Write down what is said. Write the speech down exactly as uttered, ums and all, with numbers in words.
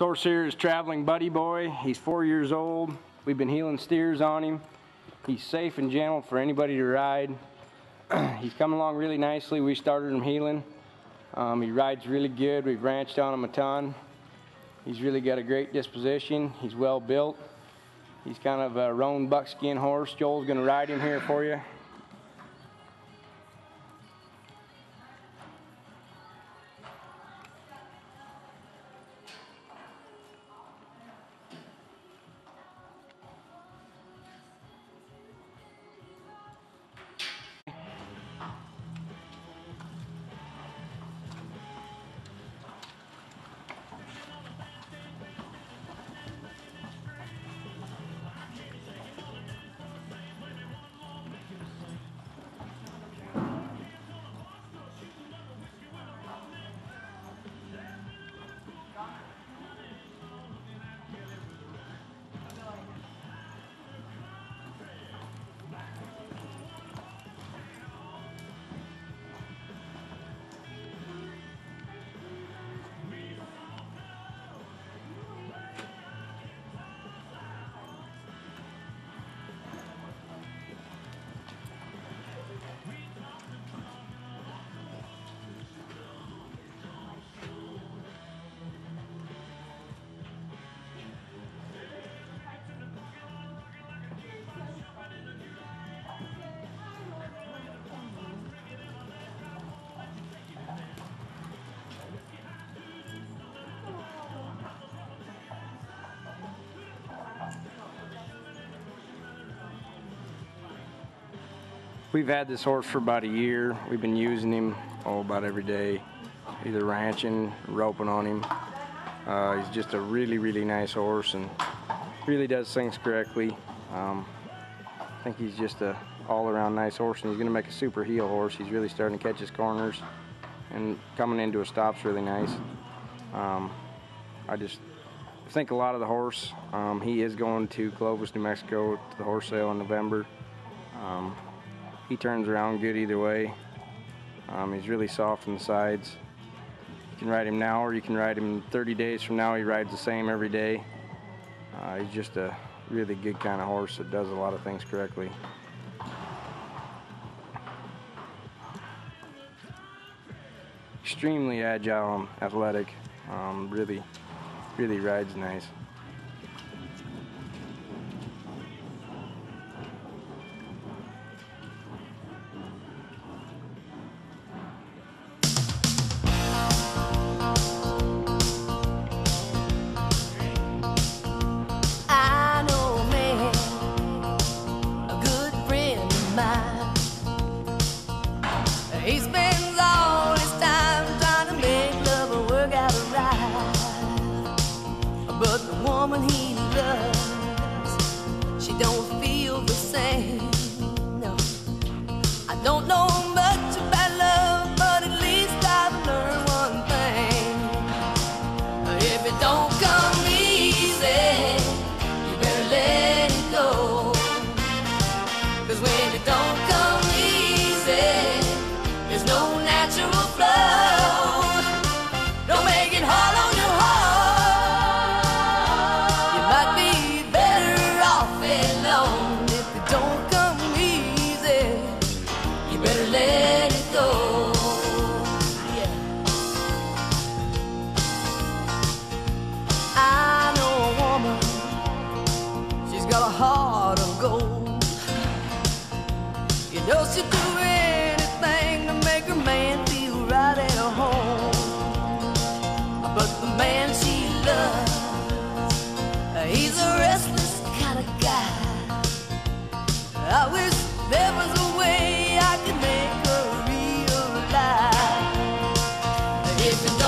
So we're serious traveling buddy boy. He's four years old. We've been healing steers on him. He's safe and gentle for anybody to ride. He's coming along really nicely. We started him healing. Um, he rides really good. We've ranched on him a ton. He's really got a great disposition. He's well built. He's kind of a roan buckskin horse. Joel's gonna ride him here for you. We've had this horse for about a year. We've been using him oh, about every day, either ranching, roping on him. Uh, he's just a really, really nice horse and really does things correctly. Um, I think he's just a all-around nice horse, and he's gonna make a super heel horse. He's really starting to catch his corners, and coming into a stop's really nice. Um, I just think a lot of the horse. Um, he is going to Clovis, New Mexico, to the horse sale in November. Um, He turns around good either way. Um, he's really soft on the sides. You can ride him now, or you can ride him thirty days from now. He rides the same every day. Uh, he's just a really good kind of horse that does a lot of things correctly. Extremely agile and athletic. Um, really, really rides nice. He spends all his time trying to make love and work out a ride. But the woman he loves, she don't feel the same. No, I don't know much about love, but at least I've learned one thing: if it don't come easy, you better let it go. 'Cause when it don't come easy, there's no natural flow. Don't make it hard on your heart. You might be better off alone. If it don't come easy, you better let it go. Yeah. I know a woman, she's got a heart of gold. You know she'll do it. I wish there was a way I could make her realize. If